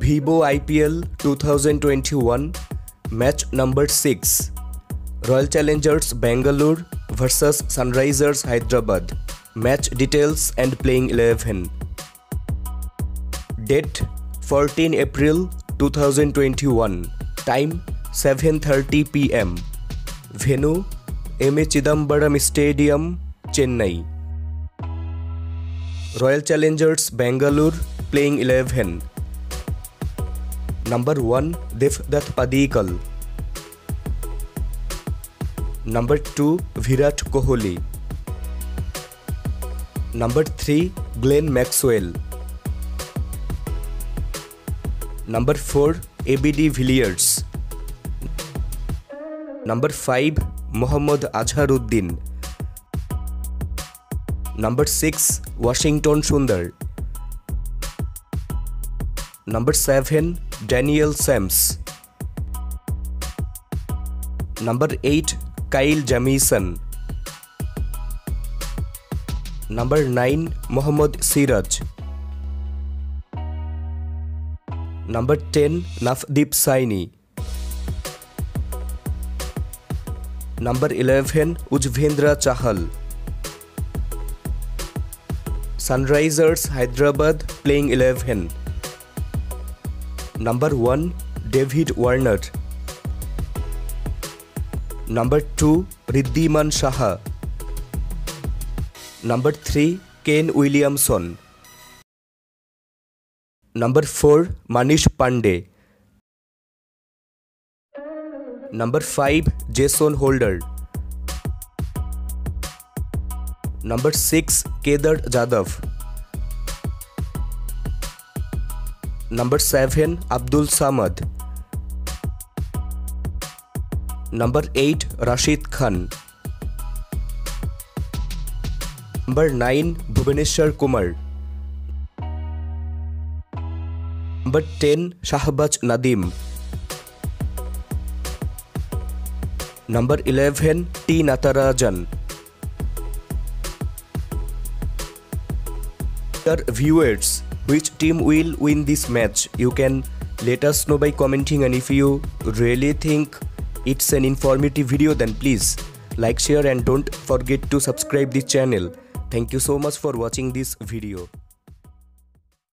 Vivo IPL 2021 match number 6 Royal Challengers Bengaluru versus Sunrisers Hyderabad. Match details and playing 11। Date 14 April 2021। Time 7:30 PM। Venue M A Chidambaram stadium Chennai. Royal Challengers Bengaluru playing 11। Number 1 Devdutt Padikkal, number 2 Virat Kohli, number 3 Glenn Maxwell, number 4 AB de Villiers, number 5 Mohammed Azharuddeen, number 6 Washington Sundar, number 7 Daniel Sams, number 8 Kyle Jamieson, number 9 Mohammad Siraj, number 10 Navdeep Saini, number 11 Yuzvendra Chahal. Sunrisers Hyderabad playing 11। Number 1 David Warner, number 2 Wriddhiman Saha, number 3 Kane Williamson, number 4 Manish Pandey, number 5 Jason Holder, number 6 Kedar Jadhav, number 7 Abdul Samad, number 8 Rashid Khan, number 9 Bhuvneshwar Kumar, number 10 Shahbaz Nadeem, number 11 T Natarajan. Dear viewers, which team will win this match? You can let us know by commenting, and if you really think it's an informative video, then please like, share, and don't forget to subscribe the channel. Thank you so much for watching this video.